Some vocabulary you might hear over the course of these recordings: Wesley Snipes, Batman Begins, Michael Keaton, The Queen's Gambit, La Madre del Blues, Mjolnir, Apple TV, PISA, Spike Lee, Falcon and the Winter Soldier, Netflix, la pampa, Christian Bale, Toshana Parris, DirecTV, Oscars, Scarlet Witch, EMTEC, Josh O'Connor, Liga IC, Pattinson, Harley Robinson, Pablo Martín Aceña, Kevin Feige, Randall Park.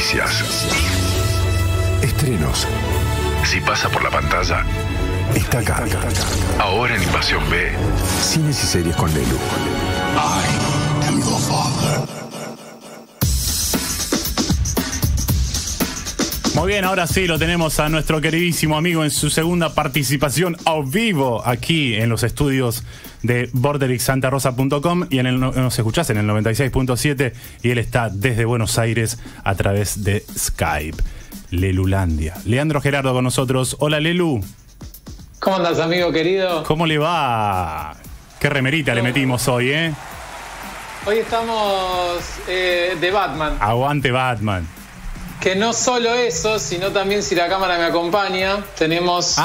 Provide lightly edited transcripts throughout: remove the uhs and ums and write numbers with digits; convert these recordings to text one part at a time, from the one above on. noticias, estrenos. Si pasa por la pantalla, está acá. Ahora en Invasión B, cines y series con Lelu. I am your father. Muy bien, ahora sí lo tenemos a nuestro queridísimo amigo en su segunda participación a vivo aquí en los estudios de borderixsantarosa.com y nos escuchás en el 96.7 y él está desde Buenos Aires a través de Skype. Lelulandia. Leandro Gerardo con nosotros. Hola, Lelu. ¿Cómo andas, amigo querido? ¿Cómo le va? Qué remerita le metimos hoy, ¿eh? Hoy estamos de Batman. Aguante Batman. Que no solo eso, sino también, si la cámara me acompaña, tenemos...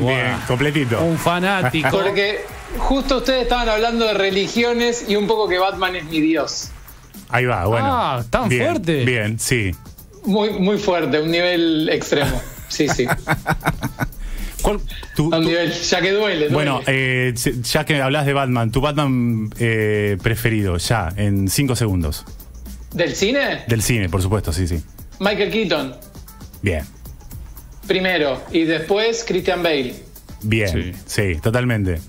bien, completito. Un fanático. Porque justo ustedes estaban hablando de religiones y un poco que Batman es mi dios. Ahí va, bueno. Ah, tan bien, fuerte. Bien, sí. Muy, muy fuerte, un nivel extremo. Sí, sí. A un nivel, ya que duele. Bueno, ya que hablas de Batman, tu Batman preferido, ya, en 5 segundos. ¿Del cine? Del cine, por supuesto, sí, sí. Michael Keaton. Bien. Primero. Y después Christian Bale. Bien. Sí, totalmente.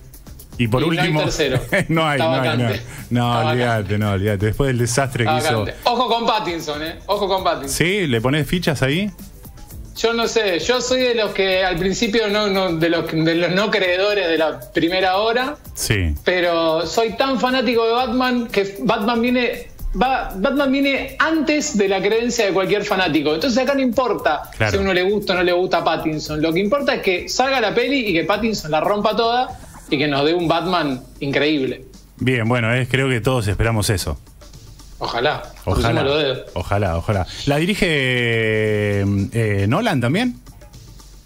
Y por último. No hay tercero. No, olvídate, Después del desastre que hizo. Ojo con Pattinson, ¿eh? Ojo con Pattinson. ¿Sí? ¿Le pones fichas ahí? Yo no sé. Yo soy de los que al principio de los no creedores de la primera hora. Sí. Pero soy tan fanático de Batman que Batman viene antes de la creencia de cualquier fanático. Entonces acá no importa si a uno le gusta o no le gusta Pattinson. Lo que importa es que salga la peli y que Pattinson la rompa toda y que nos dé un Batman increíble. Bien, bueno, creo que todos esperamos eso. Ojalá. ¿La dirige Nolan también?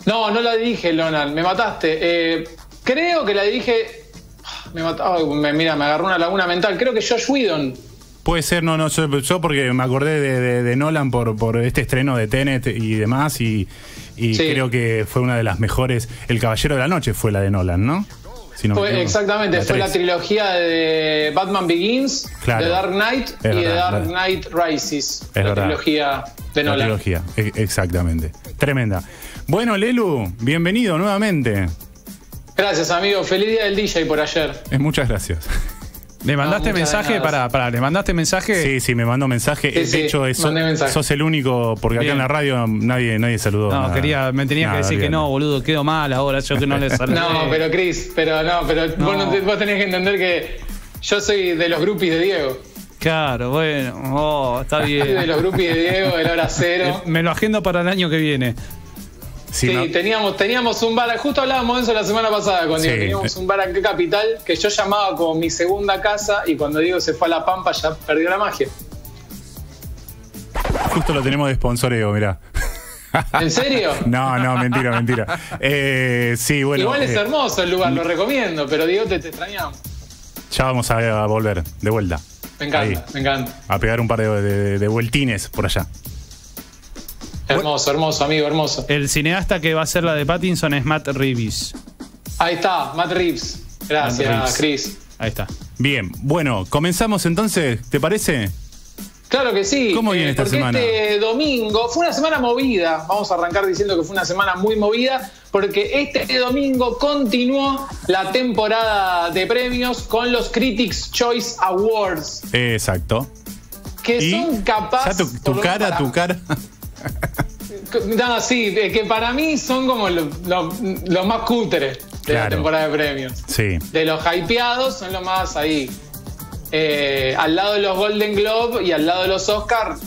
No la dirige Nolan. Me mataste. Creo que la dirige... Mira, me agarró una laguna mental. Creo que Josh Whedon. Puede ser, yo porque me acordé de Nolan por este estreno de Tenet y demás, y sí, creo que fue una de las mejores. El Caballero de la Noche fue la de Nolan, ¿no? Si no exactamente, fue la trilogía de Batman Begins, The Dark Knight y The Dark Knight Rises. Es la trilogía de Nolan. La trilogía, exactamente. Tremenda. Bueno, Lelu, bienvenido nuevamente. Gracias, amigo. Feliz día del DJ por ayer. Muchas gracias. ¿Le mandaste mensaje? ¿Le mandaste mensaje? Sí, me mandó mensaje. De hecho, sos el único, porque acá en la radio nadie saludó. No, me tenías que decir que no, boludo, quedo mal ahora, yo que no le saludé. No, pero Cris, pero no. Vos tenés que entender que yo soy de los groupies de Diego. Claro, bueno, está bien. Soy de los groupies de Diego, el hora cero. Me lo agendo para el año que viene. Sí, teníamos un bar, justo hablábamos de eso la semana pasada con Diego, teníamos un bar aquí en Capital que yo llamaba como mi segunda casa, y cuando Diego se fue a La Pampa ya perdió la magia. Justo lo tenemos de sponsoreo, mirá. ¿En serio? No, mentira. Sí, bueno. Igual es hermoso el lugar, lo recomiendo, pero Diego, te extrañamos. Ya vamos a volver, de vuelta. Me encanta, ahí, me encanta. A pegar un par de vueltines por allá. Hermoso, amigo, hermoso. El cineasta que va a hacer la de Pattinson es Matt Reeves. Ahí está, Matt Reeves. Gracias, Chris. Ahí está. Bien, bueno, comenzamos entonces, ¿te parece? Claro que sí. ¿Cómo viene esta semana? Este domingo fue una semana movida. Vamos a arrancar diciendo que fue una semana muy movida, porque este domingo continuó la temporada de premios con los Critics' Choice Awards. Exacto. Que son capaces... Tu cara... sí, que para mí son como los más cutres de la temporada de premios. Sí. De los hypeados son los más ahí. Al lado de los Golden Globe y al lado de los Oscars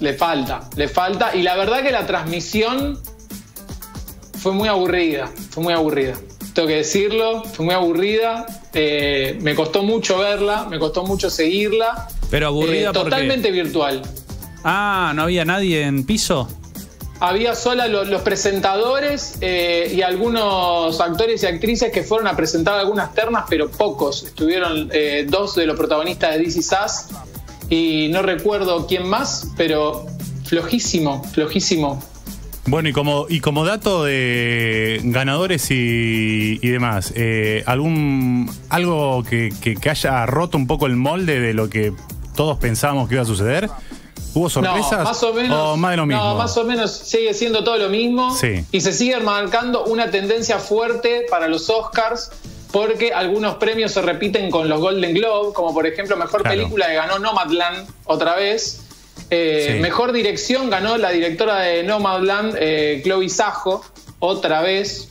le falta. Y la verdad que la transmisión fue muy aburrida. Tengo que decirlo, fue muy aburrida. Me costó mucho verla, me costó mucho seguirla. Pero aburrida totalmente virtual. Ah, ¿no había nadie en piso? Había solo los presentadores y algunos actores y actrices que fueron a presentar algunas ternas, pero pocos. Estuvieron dos de los protagonistas de This Is Us y no recuerdo quién más, pero flojísimo. Bueno, y como dato de ganadores y demás, algo que haya roto un poco el molde de lo que todos pensábamos que iba a suceder. ¿Hubo sorpresas? No, más o menos, o más de lo mismo. No, más o menos sigue siendo todo lo mismo. Sí. Y se sigue marcando una tendencia fuerte para los Oscars, porque algunos premios se repiten con los Golden Globe, como por ejemplo mejor película que ganó Nomadland otra vez. Mejor dirección ganó la directora de Nomadland, Chloe Zhao, otra vez.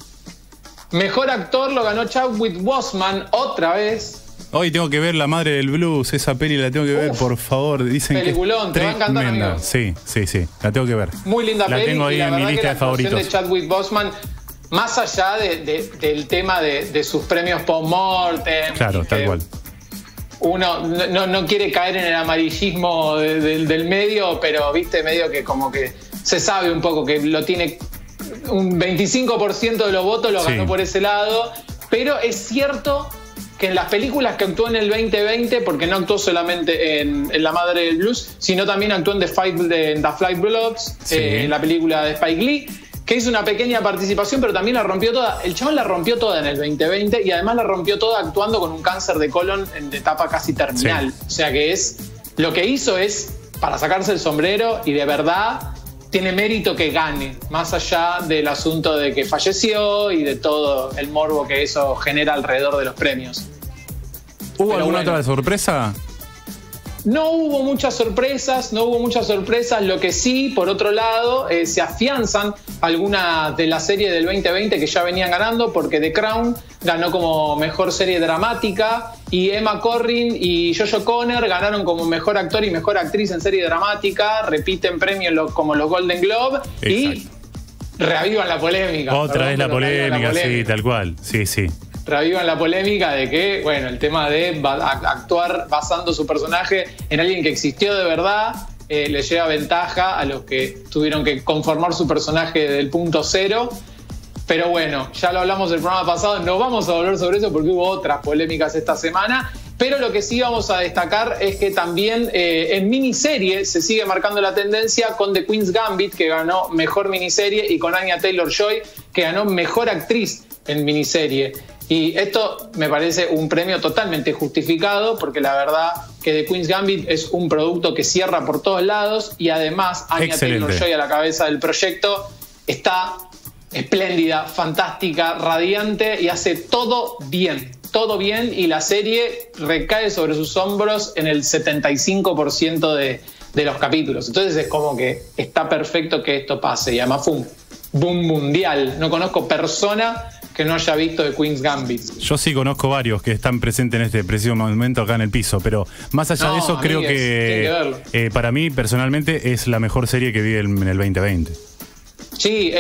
Mejor actor lo ganó Chadwick Boseman, otra vez. Hoy tengo que ver La Madre del Blues, esa peli la tengo que ver, por favor. Dicen peliculón, que es tremenda. Te va a encantar, amigo. Sí, la tengo que ver. Muy linda la peli. Tengo ahí y la en mi lista de favoritos. De Chadwick Boseman, más allá del tema de sus premios post-mortem. Claro, tal cual. Uno no quiere caer en el amarillismo del medio, pero viste, medio que como que se sabe un poco que lo tiene. Un 25% de los votos lo ganó por ese lado, pero es cierto que en las películas que actuó en el 2020, porque no actuó solamente en La Madre del Blues, sino también actuó en The Five Bloods, en la película de Spike Lee, que hizo una pequeña participación, pero también la rompió toda. El chabón la rompió toda en el 2020 y además la rompió toda actuando con un cáncer de colon en etapa casi terminal. Sí. O sea que lo que hizo es para sacarse el sombrero y de verdad tiene mérito que gane, más allá del asunto de que falleció y de todo el morbo que eso genera alrededor de los premios. ¿Hubo alguna otra sorpresa? No hubo muchas sorpresas. Lo que sí, por otro lado, se afianzan algunas de las series del 2020 que ya venían ganando, porque The Crown ganó como mejor serie dramática y Emma Corrin y Josh O'Connor ganaron como mejor actor y mejor actriz en serie dramática. Repiten premios como los Golden Globe. Exacto. Y reavivan la polémica. Otra vez la polémica, sí, tal cual. Sí. Reavivan la polémica de que, bueno, el tema de actuar basando su personaje en alguien que existió de verdad le lleva ventaja a los que tuvieron que conformar su personaje del punto cero. Pero bueno, ya lo hablamos el programa pasado, no vamos a volver sobre eso porque hubo otras polémicas esta semana. Pero lo que sí vamos a destacar es que también en miniserie se sigue marcando la tendencia con The Queen's Gambit, que ganó mejor miniserie, y con Anya Taylor-Joy, que ganó mejor actriz en miniserie. Y esto me parece un premio totalmente justificado, porque la verdad que The Queen's Gambit es un producto que cierra por todos lados y además Anya Taylor-Joy a la cabeza del proyecto está espléndida, fantástica, radiante y hace todo bien, y la serie recae sobre sus hombros en el 75% de los capítulos. Entonces es como que está perfecto que esto pase, y además fue un boom mundial. No conozco persona que no haya visto de Queen's Gambit. Yo sí conozco varios que están presentes en este preciso momento acá en el piso, pero más allá de eso, creo que para mí personalmente es la mejor serie que vi en el 2020. Sí,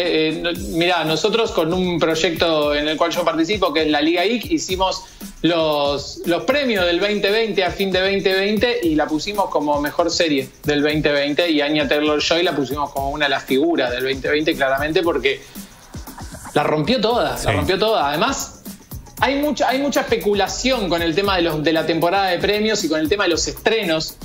mirá, nosotros con un proyecto en el cual yo participo, que es la Liga IC, hicimos los premios del 2020 a fin de 2020 y la pusimos como mejor serie del 2020, y Anya Taylor-Joy la pusimos como una de las figuras del 2020 claramente, porque la rompió toda, Además, hay mucha especulación con el tema de la temporada de premios y con el tema de los estrenos,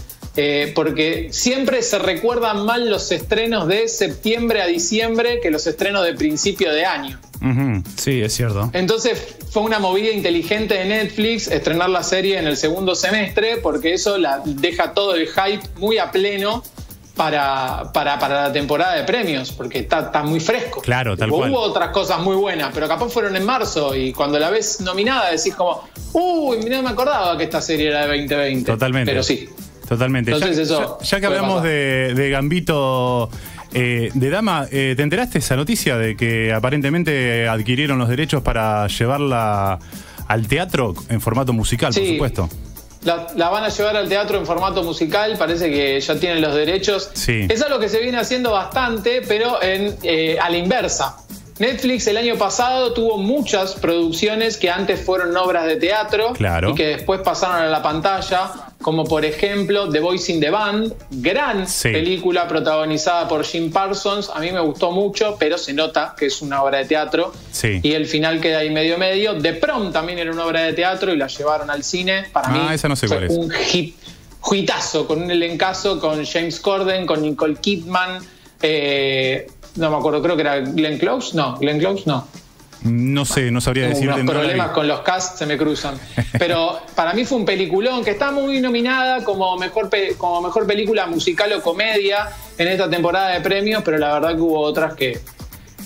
porque siempre se recuerdan mal los estrenos de septiembre a diciembre que los estrenos de principio de año. Uh-huh. Sí, es cierto. Entonces fue una movida inteligente de Netflix estrenar la serie en el segundo semestre, porque eso la deja todo el hype muy a pleno para la temporada de premios, porque está muy fresco. Claro, tal cual. Hubo otras cosas muy buenas, pero capaz fueron en marzo, y cuando la ves nominada decís como, mirá, no me acordaba que esta serie era de 2020. Totalmente. Pero sí. Totalmente. Entonces, ya que hablamos de Gambito de Dama, ¿te enteraste esa noticia de que aparentemente adquirieron los derechos para llevarla al teatro en formato musical, por supuesto? La van a llevar al teatro en formato musical, parece que ya tienen los derechos. Sí. Es algo que se viene haciendo bastante, pero a la inversa. Netflix el año pasado tuvo muchas producciones que antes fueron obras de teatro y que después pasaron a la pantalla, como por ejemplo The Voice in the Band, gran película protagonizada por Jim Parsons. A mí me gustó mucho, pero se nota que es una obra de teatro y el final queda ahí medio. The Prom también era una obra de teatro y la llevaron al cine. Para mí esa no sé fue un hitazo, con un elencazo, con James Corden, con Nicole Kidman, no me acuerdo, creo que era Glenn Close. No, No sé, no sabría decirte. Los problemas con los casts se me cruzan. Pero para mí fue un peliculón que está muy nominada como mejor película musical o comedia en esta temporada de premios, pero la verdad que hubo otras que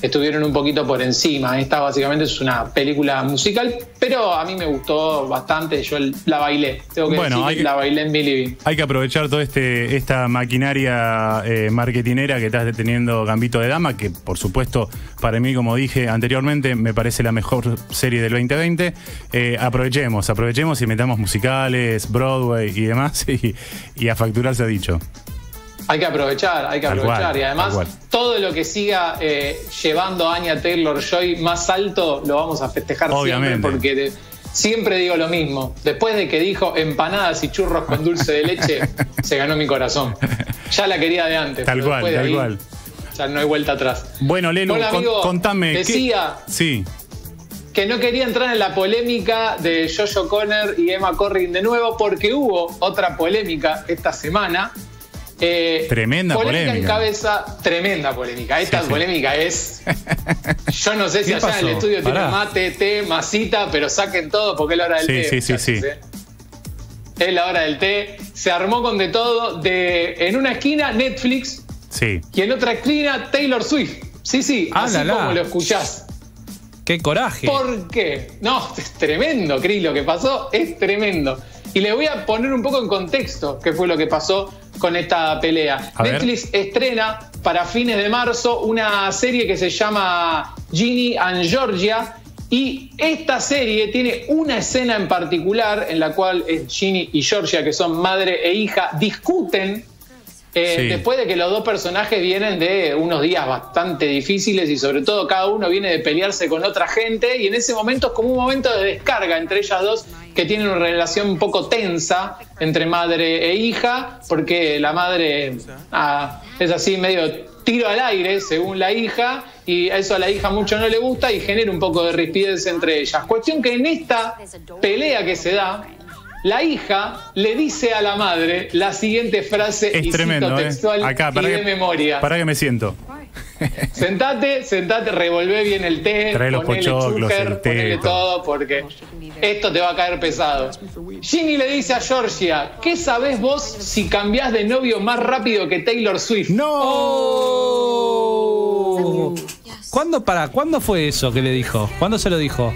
estuvieron un poquito por encima. Esta básicamente es una película musical, pero a mí me gustó bastante. Yo la bailé, tengo que decir, la bailé en mi living. Hay que aprovechar toda esta maquinaria marketinera que estás teniendo Gambito de Dama, que por supuesto para mí, como dije anteriormente, me parece la mejor serie del 2020. Aprovechemos y metamos musicales, Broadway y demás, y a facturar se ha dicho. Hay que aprovechar, y además todo lo que siga llevando a Anya Taylor-Joy más alto lo vamos a festejar, obviamente, siempre, porque siempre digo lo mismo. Después de que dijo empanadas y churros con dulce de leche, se ganó mi corazón. Ya la quería de antes. Tal cual. Ya no hay vuelta atrás. Bueno, Lelu, contame. Decía... Sí. Que no quería entrar en la polémica de Josh O'Connor y Emma Corrin de nuevo, porque hubo otra polémica esta semana. Tremenda polémica. Tremenda polémica. Esta polémica es... Yo no sé si allá pasó? En el estudio tiene mate, té, masita, pero saquen todo porque es la hora del té. Sí. Es la hora del té. Se armó con de todo. En una esquina, Netflix. Sí. Y en otra esquina, Taylor Swift. Sí. Así como lo escuchás. ¡Qué coraje! ¿Por qué? No, es tremendo, Cris. Lo que pasó es tremendo. Y le voy a poner un poco en contexto qué fue lo que pasó con esta pelea. Netflix estrena para fines de marzo una serie que se llama Ginny and Georgia, y esta serie tiene una escena en particular en la cual Ginny y Georgia, que son madre e hija, discuten después de que los dos personajes vienen de unos días bastante difíciles, y sobre todo cada uno viene de pelearse con otra gente, y en ese momento es como un momento de descarga entre ellas dos, que tienen una relación un poco tensa entre madre e hija, porque la madre es así medio tiro al aire según la hija, y eso a la hija mucho no le gusta y genera un poco de rispidez entre ellas. Cuestión que en esta pelea que se da, la hija le dice a la madre la siguiente frase, es y tremendo, cito textual, acá, memoria. Para que me siento. Sentate, revolvé bien el té, trae los pochoclos, el té, ponele todo, porque esto te va a caer pesado. Ginny le dice a Georgia: ¿qué sabés vos si cambiás de novio más rápido que Taylor Swift? ¡No! Oh. ¿Cuándo fue eso que le dijo? ¿Cuándo se lo dijo?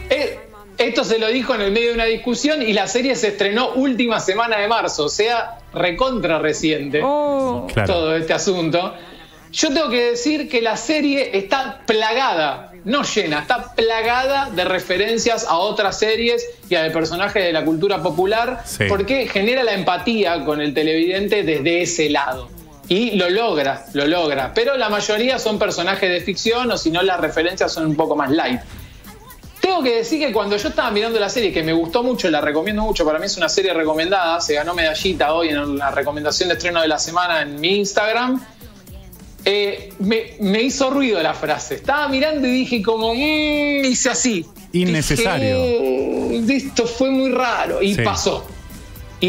Esto se lo dijo en el medio de una discusión, y la serie se estrenó última semana de marzo, o sea, recontra reciente. Oh. Claro. Todo este asunto. Yo tengo que decir que la serie está plagada, no llena, está plagada de referencias a otras series y a de personajes de la cultura popular, porque genera la empatía con el televidente desde ese lado. Y lo logra. Pero la mayoría son personajes de ficción, o si no, las referencias son un poco más light. Tengo que decir que cuando yo estaba mirando la serie, que me gustó mucho, la recomiendo mucho, para mí es una serie recomendada, se ganó medallita hoy en la recomendación de estreno de la semana en mi Instagram. Me hizo ruido la frase. Estaba mirando y dije como... hice así. Innecesario. Dije, esto fue muy raro. Y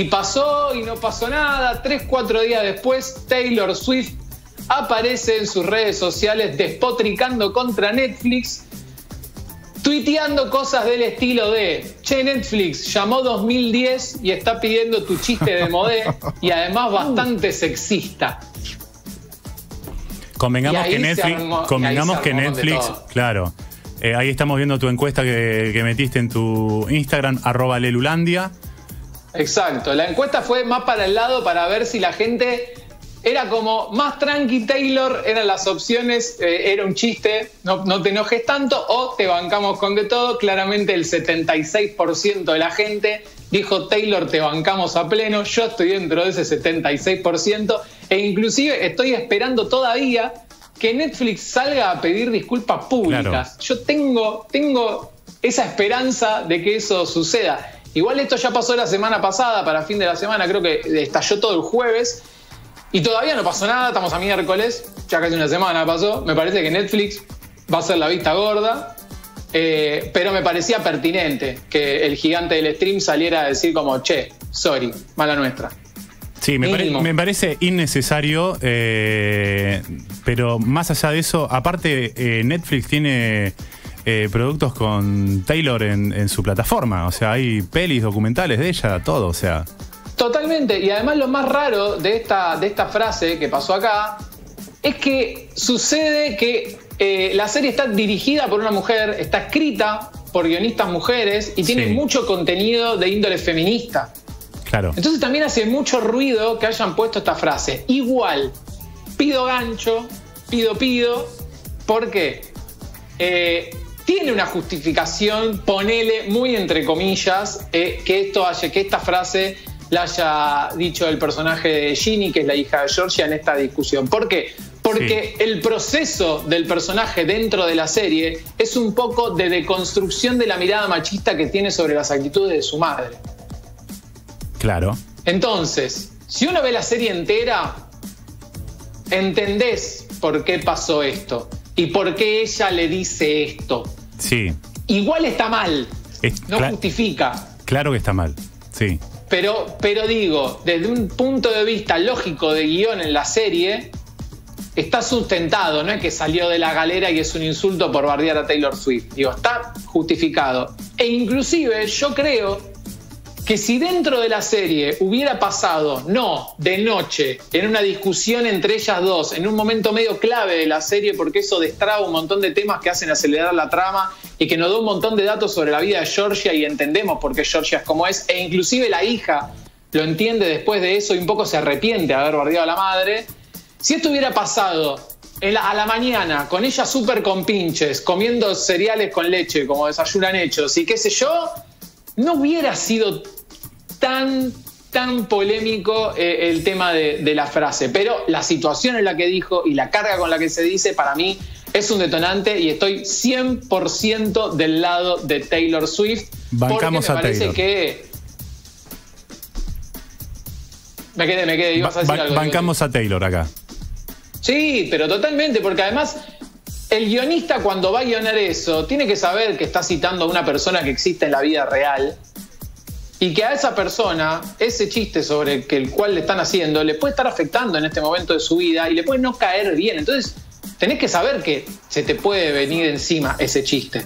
pasó. Y no pasó nada. 3-4 días después, Taylor Swift aparece en sus redes sociales despotricando contra Netflix, tuiteando cosas del estilo de: che, Netflix, llamó 2010 y está pidiendo tu chiste de modé, y además bastante sexista. Convengamos que Netflix, claro, ahí estamos viendo tu encuesta que metiste en tu Instagram, @lelulandia. Exacto, la encuesta fue más para el lado, para ver si la gente era como más tranqui, Taylor, eran las opciones, era un chiste, no te enojes tanto, o te bancamos con de todo. Claramente el 76% de la gente dijo: Taylor, te bancamos a pleno. Yo estoy dentro de ese 76%, e inclusive estoy esperando todavía que Netflix salga a pedir disculpas públicas. Claro. Yo tengo esa esperanza de que eso suceda. Igual esto ya pasó la semana pasada, para fin de la semana, creo que estalló todo el jueves, y todavía no pasó nada, estamos a miércoles, ya casi una semana pasó. Me parece que Netflix va a hacer la vista gorda. Pero me parecía pertinente que el gigante del stream saliera a decir como: che, sorry, mala nuestra. Sí, me parece innecesario, pero más allá de eso, aparte Netflix tiene productos con Taylor en su plataforma. O sea, hay pelis, documentales de ella, todo, o sea. Totalmente. Y además lo más raro de esta frase que pasó acá es que sucede que la serie está dirigida por una mujer, está escrita por guionistas mujeres y tiene mucho contenido de índole feminista. Claro. Entonces también hace mucho ruido que hayan puesto esta frase. Igual, pido gancho, pido, porque tiene una justificación, ponele muy entre comillas, que esta frase la haya dicho el personaje de Ginny, que es la hija de Georgia, en esta discusión. ¿Por qué? Porque el proceso del personaje dentro de la serie es un poco de deconstrucción de la mirada machista que tiene sobre las actitudes de su madre. Claro. Entonces, si uno ve la serie entera, entendés por qué pasó esto y por qué ella le dice esto. Sí. Igual está mal. No justifica. Claro que está mal, sí. Pero digo, desde un punto de vista lógico de guión en la serie, está sustentado, no es que salió de la galera y es un insulto por bardear a Taylor Swift. Digo, está justificado. E inclusive yo creo que si dentro de la serie hubiera pasado, no de noche, en una discusión entre ellas dos, en un momento medio clave de la serie, porque eso destraba un montón de temas que hacen acelerar la trama y que nos da un montón de datos sobre la vida de Georgia y entendemos por qué Georgia es como es, e inclusive la hija lo entiende después de eso y un poco se arrepiente de haber bardeado a la madre. Si esto hubiera pasado a la mañana, con ella súper con pinches, comiendo cereales con leche, como desayunan hechos, y qué sé yo, no hubiera sido tan polémico el tema de la frase. Pero la situación en la que dijo y la carga con la que se dice, para mí, es un detonante y estoy 100% del lado de Taylor Swift. Bancamos porque me a parece Taylor. Que... Me quedé, ibas a decir algo. Bancamos a Taylor acá. Sí, pero totalmente, porque además el guionista cuando va a guionar eso tiene que saber que está citando a una persona que existe en la vida real y que a esa persona, ese chiste sobre el cual le están haciendo, le puede estar afectando en este momento de su vida y le puede no caer bien. Entonces tenés que saber que se te puede venir encima ese chiste.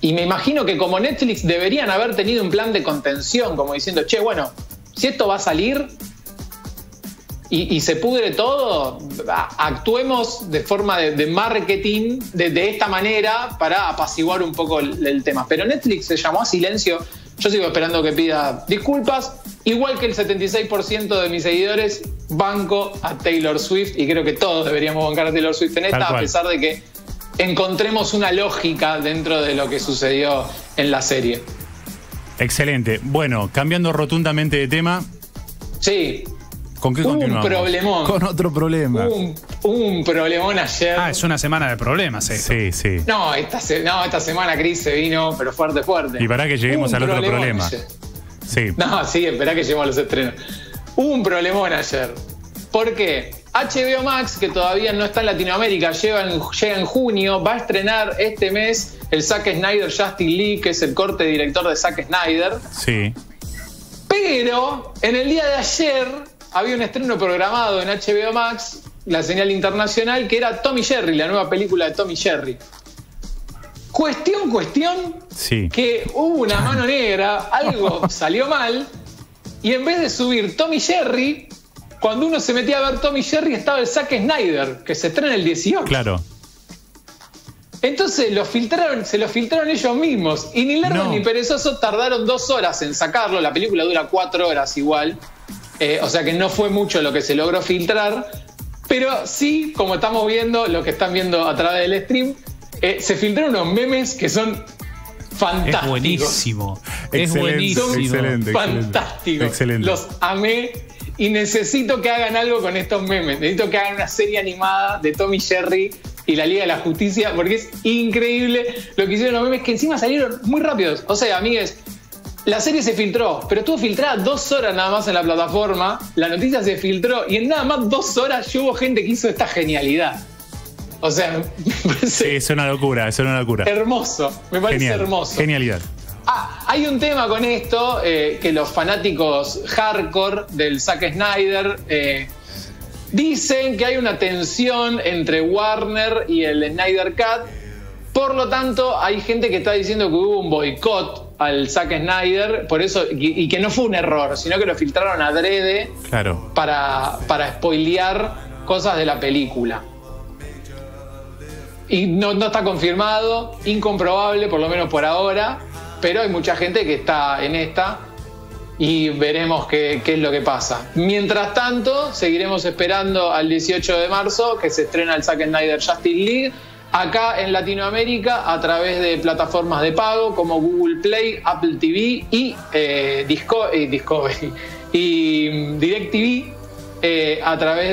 Y me imagino que como Netflix deberían haber tenido un plan de contención, como diciendo, che, bueno, si esto va a salir... Y se pudre todo, actuemos de forma de marketing de esta manera para apaciguar un poco el tema. Pero Netflix se llamó a silencio. Yo sigo esperando que pida disculpas. Igual que el 76% de mis seguidores, banco a Taylor Swift. Y creo que todos deberíamos bancar a Taylor Swift en esta, a pesar de que encontremos una lógica dentro de lo que sucedió en la serie. Excelente. Bueno, cambiando rotundamente de tema. Sí. ¿Con qué continuamos? Un problemón. Con otro problema. Un problemón ayer. Ah, es una semana de problemas esto. Sí. No, esta semana, Cris, se vino, pero fuerte. Y para que lleguemos al otro problema. Ayer. Sí. No, sí, esperá que lleguemos a los estrenos. Un problemón ayer. ¿Por qué? HBO Max, que todavía no está en Latinoamérica, llega en junio, va a estrenar este mes el Zack Snyder Justice League, que es el corte director de Zack Snyder. Sí. Pero en el día de ayer había un estreno programado en HBO Max, la señal internacional, que era Tom y Jerry, la nueva película de Tom y Jerry. Cuestión, sí, que hubo una mano negra, algo salió mal, y en vez de subir Tom y Jerry, cuando uno se metía a ver Tom y Jerry estaba el Zack Snyder, que se estrena el 18. Claro. Entonces se lo filtraron ellos mismos, y ni largo ni perezoso tardaron 2 horas en sacarlo, la película dura 4 horas igual. O sea que no fue mucho lo que se logró filtrar, pero sí, como estamos viendo, lo que están viendo a través del stream, se filtraron unos memes que son fantásticos. Es buenísimo. Excelente. Fantástico. Excelente. Los amé y necesito que hagan algo con estos memes. Necesito que hagan una serie animada de Tom y Jerry y la Liga de la Justicia, porque es increíble lo que hicieron los memes, que encima salieron muy rápidos. O sea, amigues, la serie se filtró, pero estuvo filtrada 2 horas nada más en la plataforma. La noticia se filtró y en nada más 2 horas ya hubo gente que hizo esta genialidad. O sea, me parece... Sí, es una locura. Hermoso, me parece hermoso. Genialidad. Ah, hay un tema con esto, que los fanáticos hardcore del Zack Snyder... dicen que hay una tensión entre Warner y el Snyder Cut Por lo tanto, hay gente que está diciendo que hubo un boicot al Zack Snyder, por eso, y que no fue un error, sino que lo filtraron adrede, claro, para spoilear cosas de la película. Y no está confirmado, incomprobable, por lo menos por ahora, pero hay mucha gente que está en esta y veremos qué es lo que pasa. Mientras tanto, seguiremos esperando al 18 de marzo, que se estrena el Zack Snyder Justice League, acá en Latinoamérica a través de plataformas de pago como Google Play, Apple TV y Discovery y DirecTV, a través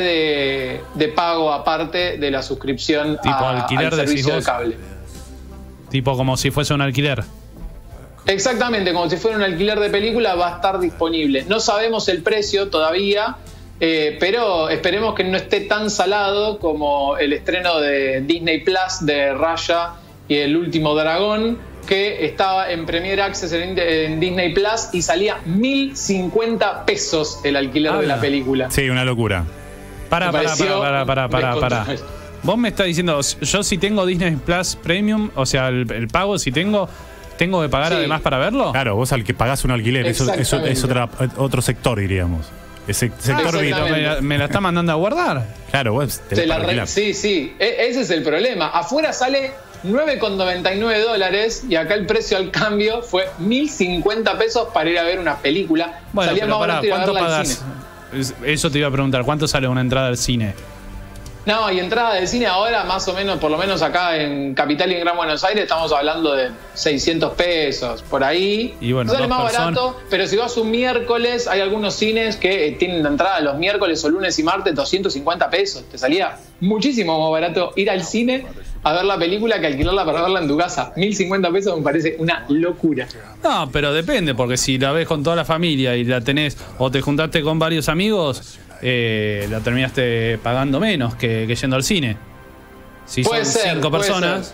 de pago aparte de la suscripción tipo alquiler, al servicio de cable. Tipo como si fuese un alquiler. Exactamente, como si fuera un alquiler de película va a estar disponible. No sabemos el precio todavía. Pero esperemos que no esté tan salado como el estreno de Disney Plus de Raya y el último dragón, que estaba en Premier Access en Disney Plus y salía 1.050 pesos el alquiler de la película. Sí, una locura. Pará. Vos me estás diciendo, yo si tengo Disney Plus Premium, o sea, el pago si tengo... ¿Tengo que pagar además para verlo? Claro, vos al que pagás un alquiler, eso es otro sector, diríamos. Ese sector me la está mandando a guardar. Claro, vos te la sí, ese es el problema. Afuera sale $9.99 y acá el precio al cambio fue 1.050 pesos para ir a ver una película. Bueno, salía más barato ir a verla al cine. Eso te iba a preguntar, ¿cuánto sale una entrada al cine? No, y entrada de cine ahora más o menos, por lo menos acá en Capital y en Gran Buenos Aires, estamos hablando de 600 pesos, por ahí. Y bueno, sale más barato, pero si vas un miércoles, hay algunos cines que tienen de entrada los miércoles o lunes y martes 250 pesos. Te salía muchísimo más barato ir al cine a ver la película que alquilarla para verla en tu casa. 1.050 pesos me parece una locura. No, pero depende, porque si la ves con toda la familia y la tenés o te juntaste con varios amigos... la terminaste pagando menos que yendo al cine. Si puede son ser, 5 personas,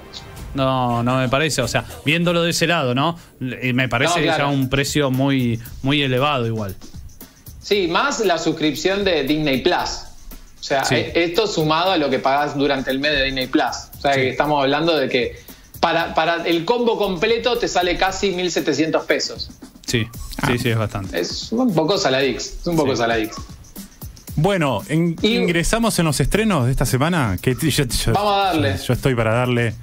no me parece. O sea, viéndolo de ese lado, ¿no? Me parece claro, ya un precio muy, muy elevado igual. Sí, más la suscripción de Disney Plus. O sea, sí, esto sumado a lo que pagás durante el mes de Disney Plus. O sea, sí, que estamos hablando de que para el combo completo te sale casi 1.700 pesos. Sí, sí, es bastante. Es un poco saladix, es un poco saladix. Bueno, ingresamos en los estrenos de esta semana. Que yo, vamos a darle. Yo estoy para darle.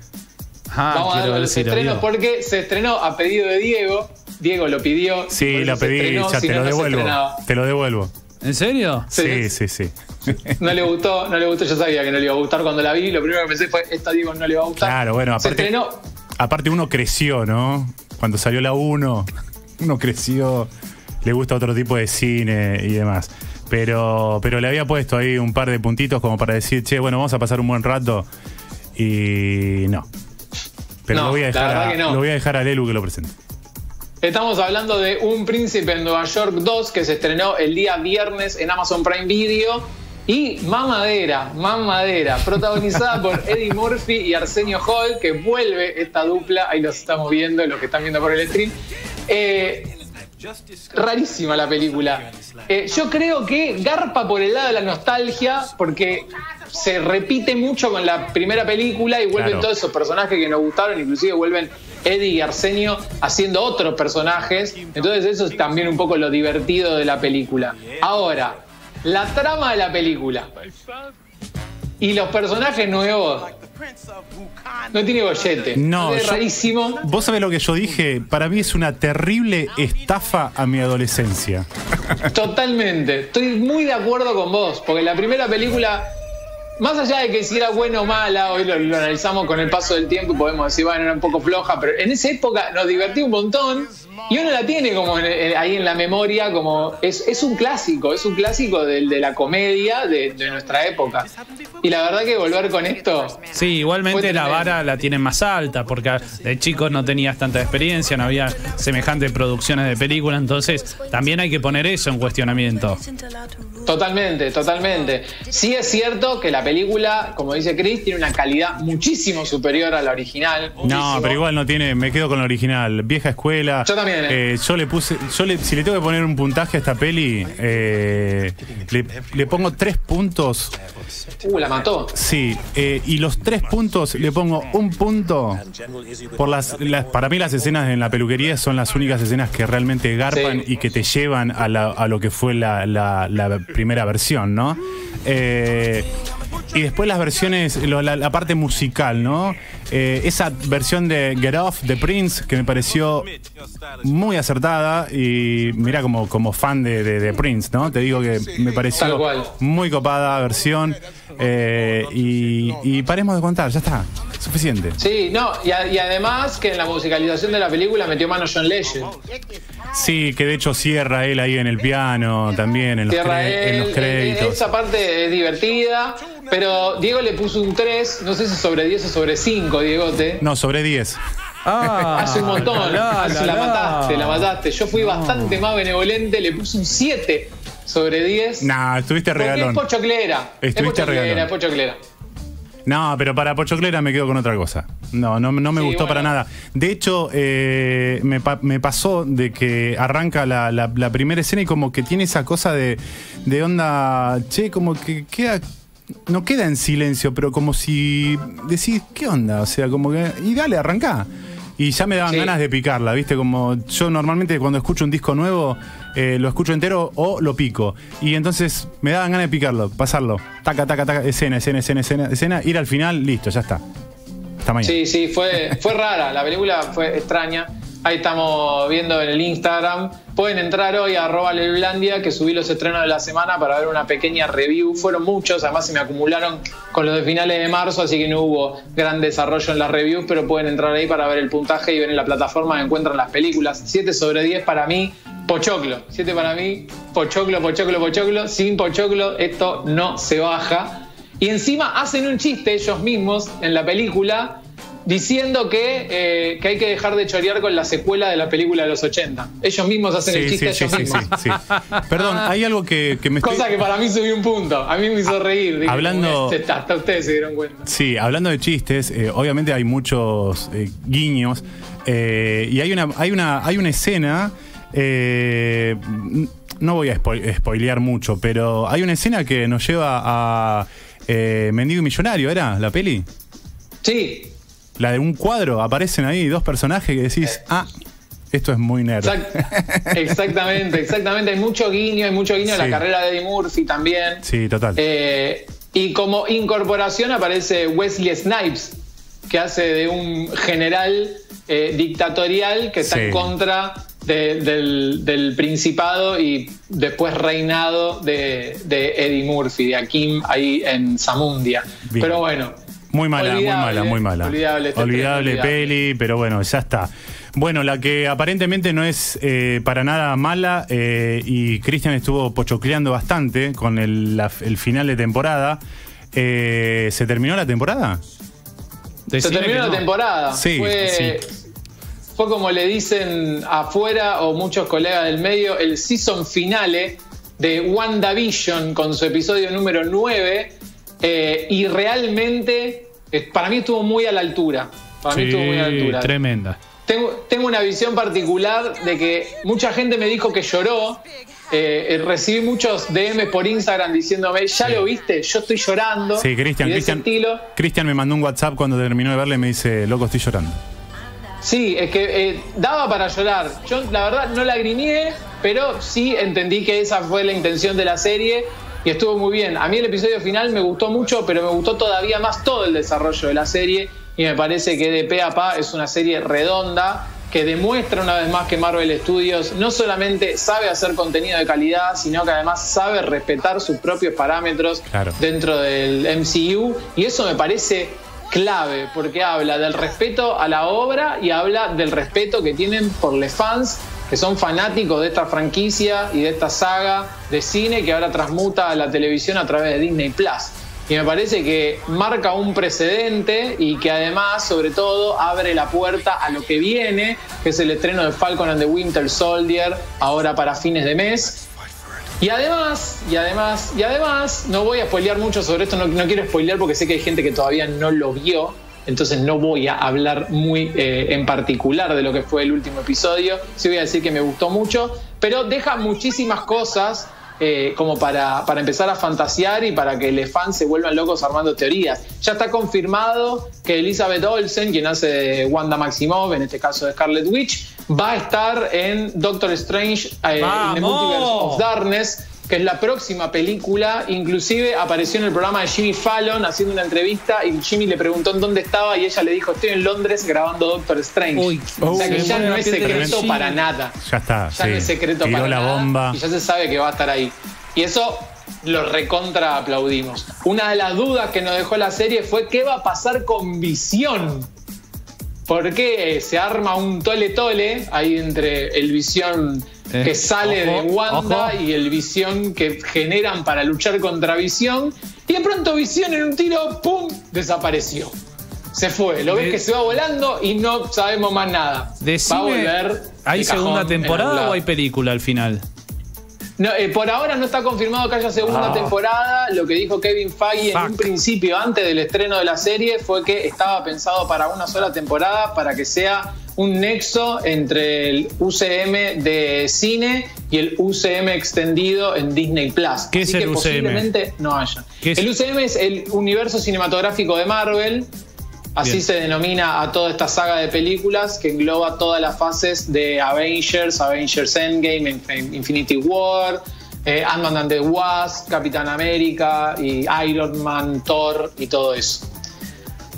Vamos a darle los estrenos porque se estrenó a pedido de Diego. Diego lo pidió. Sí, lo pedí, estrenó, ya te lo devuelvo. Te lo devuelvo. ¿En serio? Sí. No le gustó, yo sabía que no le iba a gustar cuando la vi. Lo primero que pensé fue, esta Diego no le va a gustar. Claro, bueno, aparte uno creció, ¿no? Cuando salió la 1, uno creció. Le gusta otro tipo de cine y demás. Pero le había puesto ahí un par de puntitos como para decir, che, bueno, vamos a pasar un buen rato. Y no. Pero no, lo voy a dejar a Lelu que lo presente. Estamos hablando de Un Príncipe en Nueva York 2, que se estrenó el día viernes en Amazon Prime Video. Y Mamadera, protagonizada por Eddie Murphy y Arsenio Hall, que vuelve esta dupla. Ahí los estamos viendo, los que están viendo por el stream. Rarísima la película. Yo creo que garpa por el lado de la nostalgia, porque se repite mucho con la primera película y vuelven todos esos personajes que nos gustaron, inclusive vuelven Eddie y Arsenio haciendo otros personajes. Entonces eso es también un poco lo divertido de la película. Ahora, la trama de la película y los personajes nuevos no tiene bollete. No, es rarísimo. Vos sabés lo que yo dije. Para mí es una terrible estafa a mi adolescencia. Totalmente. Estoy muy de acuerdo con vos. Porque la primera película, más allá de que si era buena o mala, hoy lo analizamos con el paso del tiempo y podemos decir, bueno, era un poco floja, pero en esa época nos divertí un montón y uno la tiene como ahí en la memoria, como es un clásico de la comedia de nuestra época. Y la verdad que volver con esto... Sí, igualmente la vara la tienen más alta, porque de chicos no tenías tanta experiencia, no había semejantes producciones de película, entonces también hay que poner eso en cuestionamiento. Totalmente. Sí es cierto que la película, como dice Chris, tiene una calidad muchísimo superior a la original. No, pero igual no tiene, me quedo con la original. Vieja escuela, también, ¿eh? Si le tengo que poner un puntaje a esta peli, le pongo 3 puntos. La mató. Sí, y los 3 puntos le pongo 1 punto por las para mí las escenas en la peluquería son las únicas escenas que realmente garpan, sí, y que te llevan a lo que fue la primera versión, ¿no? Y después las versiones, la parte musical, ¿no? Esa versión de Get Off de Prince, que me pareció muy acertada. Y mirá, como fan de Prince, ¿no? Te digo que me pareció muy copada versión. Y paremos de contar, ya está, suficiente. Sí, no, y además que en la musicalización de la película metió mano John Legend. Sí, que de hecho cierra él ahí en el piano también, en los créditos. Esa parte es divertida, pero Diego le puso un 3, no sé si sobre 10 o sobre 5, Diegote. No, sobre 10. Ah, hace un montón, la mataste. Yo fui bastante más benevolente, le puse un 7 sobre 10. Nah, estuviste regalón. Es pochoclera. No, pero para pochoclera me quedo con otra cosa. No me gustó para nada. De hecho, me pasó de que arranca la primera escena y como que tiene esa cosa de onda, che, como que queda... No queda en silencio, pero como si decís, ¿qué onda? O sea, como que... Y dale, arrancá. Y ya me daban ganas de picarla, ¿viste? Como yo normalmente cuando escucho un disco nuevo, lo escucho entero o lo pico. Y entonces me daban ganas de picarlo, pasarlo. Taca, taca, taca, escena, ir al final, listo, ya está. Hasta mañana. Sí, sí, fue rara, la película fue extraña. Ahí estamos viendo en el Instagram. Pueden entrar hoy a @Leblandia, que subí los estrenos de la semana para ver una pequeña review. Fueron muchos, además se me acumularon con los de finales de marzo, así que no hubo gran desarrollo en las reviews, pero pueden entrar ahí para ver el puntaje y ven en la plataforma que encuentran las películas. 7 sobre 10 para mí, pochoclo. 7 para mí, pochoclo. Sin pochoclo esto no se baja. Y encima hacen un chiste ellos mismos en la película, diciendo que hay que dejar de chorear con la secuela de la película de los 80. Ellos mismos hacen el chiste ellos mismos. Sí. Perdón, hay algo que me... Cosa que para mí subió un punto. A mí me hizo reír. Dije, hablando... Hasta ustedes se dieron cuenta. Sí, hablando de chistes, obviamente hay muchos guiños. Y hay una escena... no voy a spoilear mucho, pero hay una escena que nos lleva a... Mendigo y Millonario, ¿era la peli? Sí. La de un cuadro, aparecen ahí 2 personajes que decís, esto es muy nerd. Exactamente. Hay mucho guiño en la carrera de Eddie Murphy también. Sí, total. Y como incorporación aparece Wesley Snipes, que hace de un general dictatorial que está en contra del principado y después reinado de Eddie Murphy, de Akim, ahí en Zamundia. Bien. Pero bueno... Muy mala. Olvidable peli, pero bueno, ya está. Bueno, la que aparentemente no es para nada mala, y Christian estuvo pochocleando bastante con el final de temporada. ¿Se terminó la temporada? Se terminó la temporada. Sí, fue como le dicen afuera o muchos colegas del medio, el season finale de WandaVision con su episodio número 9. Y realmente para mí estuvo muy a la altura. Tremenda. Tengo una visión particular de que mucha gente me dijo que lloró. Recibí muchos DMs por Instagram diciéndome, ya lo viste, yo estoy llorando. Sí, Cristian me mandó un WhatsApp cuando terminó de verle y me dice, loco, estoy llorando. Sí, es que daba para llorar. Yo la verdad no lagrimeé, pero sí entendí que esa fue la intención de la serie. Y estuvo muy bien. A mí el episodio final me gustó mucho, pero me gustó todavía más todo el desarrollo de la serie. Y me parece que de pe a pa es una serie redonda que demuestra una vez más que Marvel Studios no solamente sabe hacer contenido de calidad, sino que además sabe respetar sus propios parámetros dentro del MCU. Y eso me parece clave, porque habla del respeto a la obra y habla del respeto que tienen por los fans, que son fanáticos de esta franquicia y de esta saga de cine que ahora transmuta a la televisión a través de Disney Plus. Y me parece que marca un precedente y que además, sobre todo, abre la puerta a lo que viene, que es el estreno de Falcon and the Winter Soldier, ahora para fines de mes. Y además, no voy a spoilear mucho sobre esto, no quiero spoilear porque sé que hay gente que todavía no lo vio. entonces no voy a hablar muy en particular de lo que fue el último episodio. Sí voy a decir que me gustó mucho, pero deja muchísimas cosas como para empezar a fantasear y para que los fans se vuelvan locos armando teorías. Ya está confirmado que Elizabeth Olsen, quien hace de Wanda Maximoff, en este caso de Scarlet Witch, va a estar en Doctor Strange en The Multiverse of Darkness, que es la próxima película. Inclusive apareció en el programa de Jimmy Fallon haciendo una entrevista y Jimmy le preguntó en dónde estaba y ella le dijo: estoy en Londres grabando Doctor Strange. Uy, o sea que ya no es secreto para nada. Ya está. Ya sí, no es secreto tiró para la nada. Bomba. Y ya se sabe que va a estar ahí. Y eso lo recontra aplaudimos. Una de las dudas que nos dejó la serie fue qué va a pasar con Visión. Porque se arma un tole-tole ahí entre el Visión que sale de Wanda y el Visión que generan para luchar contra Visión. Y de pronto Visión en un tiro, ¡pum!, desapareció. Se fue. Lo ves que se va volando y no sabemos más nada. Va a volver. ¿Hay segunda temporada o hay película al final? No, por ahora no está confirmado que haya segunda temporada. Lo que dijo Kevin Feige en un principio, antes del estreno de la serie, fue que estaba pensado para una sola temporada, para que sea un nexo entre el UCM de cine y el UCM extendido en Disney Plus. ¿Qué es el UCM? Posiblemente no haya. El UCM es el universo cinematográfico de Marvel. Así se denomina a toda esta saga de películas que engloba todas las fases de Avengers, Avengers Endgame, Infinity War, Ant-Man and the Wasp, Capitán América, y Iron Man, Thor y todo eso.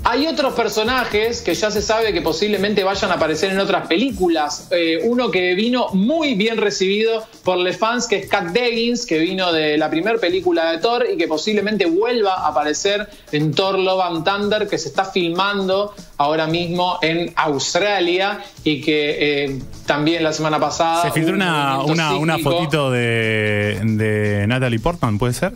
Hay otros personajes que ya se sabe que posiblemente vayan a aparecer en otras películas. Uno que vino muy bien recibido por los fans, que es Kat Dennings, que vino de la primera película de Thor y que posiblemente vuelva a aparecer en Thor Love and Thunder, que se está filmando ahora mismo en Australia y que también la semana pasada... ¿Se filtró una fotito de Natalie Portman, puede ser?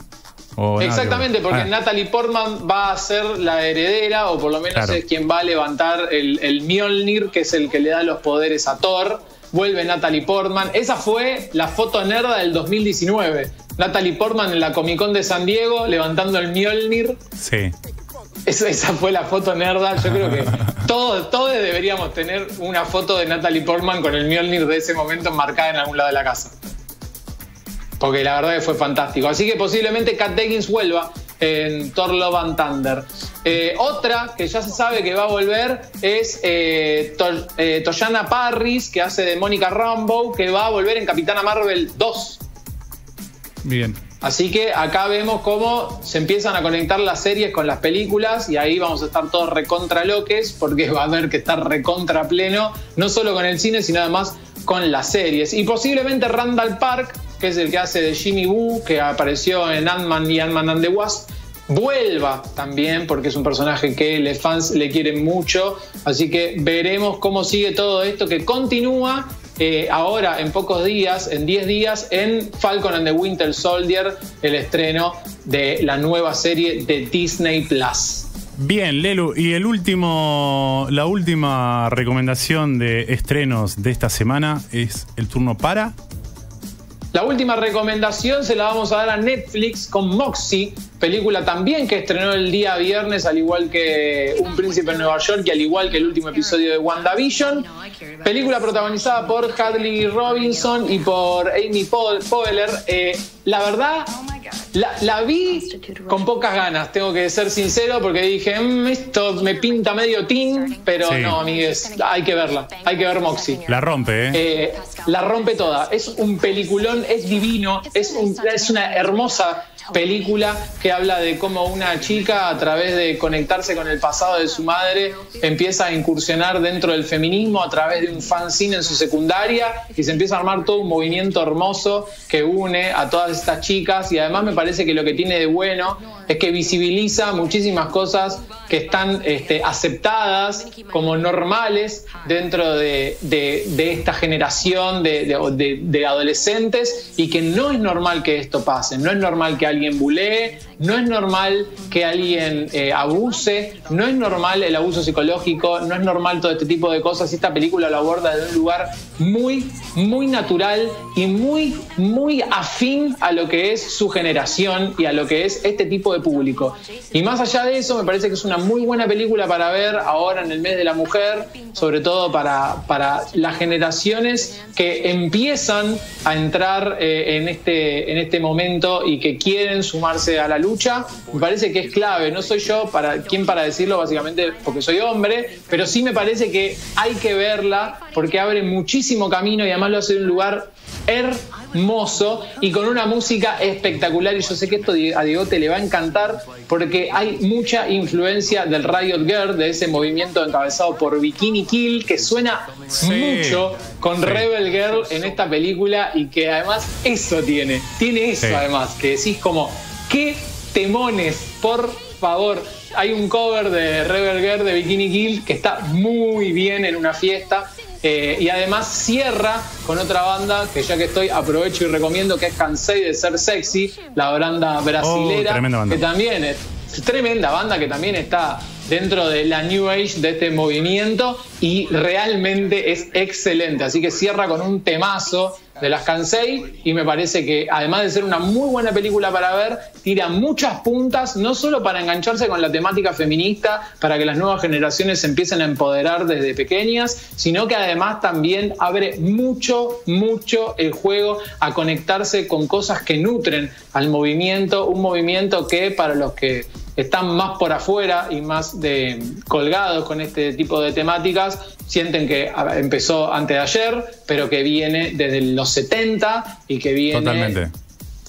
Exactamente, porque Natalie Portman va a ser la heredera, o por lo menos es quien va a levantar el Mjolnir, que es el que le da los poderes a Thor. Vuelve Natalie Portman. Esa fue la foto nerda del 2019. Natalie Portman en la Comic Con de San Diego levantando el Mjolnir. Sí. Esa fue la foto nerda. Yo creo que todos deberíamos tener una foto de Natalie Portman con el Mjolnir de ese momento enmarcada en algún lado de la casa. Porque la verdad que fue fantástico. Así que posiblemente Kat Dennings vuelva en Thor Love and Thunder. Otra que ya se sabe que va a volver es Toshana Parris, que hace de Mónica Rambeau, que va a volver en Capitana Marvel 2. Bien. Así que acá vemos cómo se empiezan a conectar las series con las películas y ahí vamos a estar todos recontra loques, porque va a haber que estar recontra pleno, no solo con el cine, sino además con las series. Y posiblemente Randall Park, que es el que hace de Jimmy Woo, que apareció en Ant-Man y Ant-Man and the Wasp, vuelva también, porque es un personaje que los fans le quieren mucho. Así que veremos cómo sigue todo esto, que continúa ahora en pocos días, en 10 días, en Falcon and the Winter Soldier, el estreno de la nueva serie de Disney Plus. Bien, Lelu, y la última recomendación de estrenos de esta semana es el turno para... La última recomendación se la vamos a dar a Netflix con Moxie, película también que estrenó el día viernes, al igual que Un Príncipe en Nueva York y al igual que el último episodio de WandaVision. Película protagonizada por Harley Robinson y por Amy Poehler. La verdad, la vi con pocas ganas, tengo que ser sincero, porque dije, esto me pinta medio teen, pero no, amigues, hay que verla, hay que ver Moxie. La rompe, la rompe toda. Es un peliculón, es divino, es una hermosa película que habla de cómo una chica, a través de conectarse con el pasado de su madre, empieza a incursionar dentro del feminismo a través de un fanzine en su secundaria, y se empieza a armar todo un movimiento hermoso que une a todas estas chicas. Y además me parece que lo que tiene de bueno es que visibiliza muchísimas cosas que están aceptadas como normales dentro de esta generación de adolescentes, y que no es normal que esto pase, no es normal que alguien bulee, no es normal que alguien abuse, no es normal el abuso psicológico, no es normal todo este tipo de cosas. Y esta película lo aborda desde un lugar muy, muy natural y muy, muy afín a lo que es su generación y a lo que es este tipo de público. Y más allá de eso, me parece que es una muy buena película para ver ahora en el mes de la mujer, sobre todo para las generaciones que empiezan a entrar en este momento y que quieren sumarse a la lucha. Me parece que es clave. No soy yo para decirlo, básicamente porque soy hombre, pero sí me parece que hay que verla porque abre muchísimo camino y además lo hace en un lugar hermoso y con una música espectacular. Y yo sé que esto a Diego te le va a encantar porque hay mucha influencia del Riot Girl, de ese movimiento encabezado por Bikini Kill, que suena mucho con Rebel Girl en esta película, y que además eso tiene eso, además, que decís como qué temones, por favor. Hay un cover de Rebel Girl de Bikini Kill que está muy bien en una fiesta. Y además cierra con otra banda que, ya que estoy, aprovecho y recomiendo, que es Cansei de Ser Sexy, la banda brasilera, que también es tremenda banda, que también está dentro de la New Age de este movimiento y realmente es excelente. Así que cierra con un temazo de las Cansei, y me parece que, además de ser una muy buena película para ver, tira muchas puntas, no solo para engancharse con la temática feminista, para que las nuevas generaciones se empiecen a empoderar desde pequeñas, sino que además también abre mucho el juego a conectarse con cosas que nutren al movimiento, un movimiento que, para los que están más por afuera y más colgados con este tipo de temáticas, sienten que empezó antes de ayer, pero que viene desde los 70 y que viene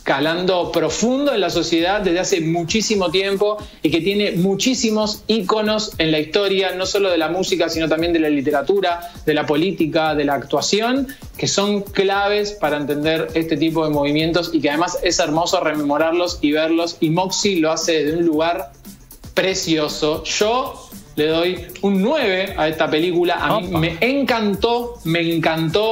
calando profundo en la sociedad desde hace muchísimo tiempo, y que tiene muchísimos íconos en la historia, no solo de la música, sino también de la literatura, de la política, de la actuación, que son claves para entender este tipo de movimientos, y que además es hermoso rememorarlos y verlos, y Moxie lo hace desde un lugar precioso. Yo le doy un 9 a esta película. A mí me encantó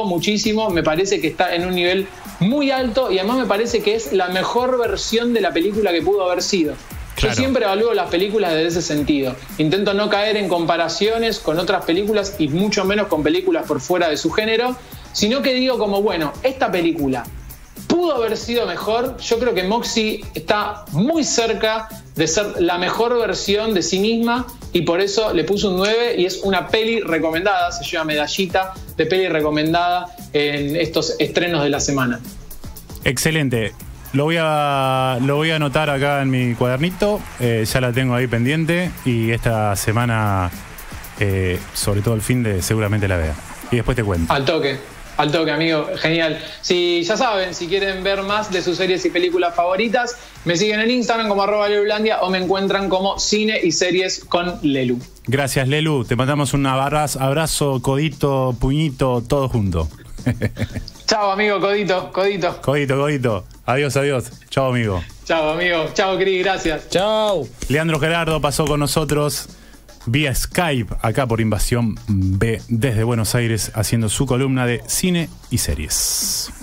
muchísimo. Me parece que está en un nivel muy alto, y además me parece que es la mejor versión de la película que pudo haber sido. Claro. Yo siempre evalúo las películas desde ese sentido. Intento no caer en comparaciones con otras películas, y mucho menos con películas por fuera de su género, sino que digo como, bueno, esta película pudo haber sido mejor. Yo creo que Moxie está muy cerca de ser la mejor versión de sí misma, y por eso le puse un 9, y es una peli recomendada. Se lleva medallita de peli recomendada en estos estrenos de la semana. Excelente. Lo voy a anotar acá en mi cuadernito. Ya la tengo ahí pendiente, y esta semana, sobre todo el fin de, seguramente la vea. Y después te cuento. Al toque, amigo. Genial. Ya saben, si quieren ver más de sus series y películas favoritas, me siguen en Instagram como @lelulandia, o me encuentran como Cine y Series con Lelu. Gracias, Lelu. Te mandamos un abrazo, codito, puñito, todo junto. Chao, amigo. Codito. Adiós. Chao, amigo. Chao, Cris. Gracias. Chao. Leandro Gerardo pasó con nosotros vía Skype, acá por Invasión B, desde Buenos Aires, haciendo su columna de cine y series.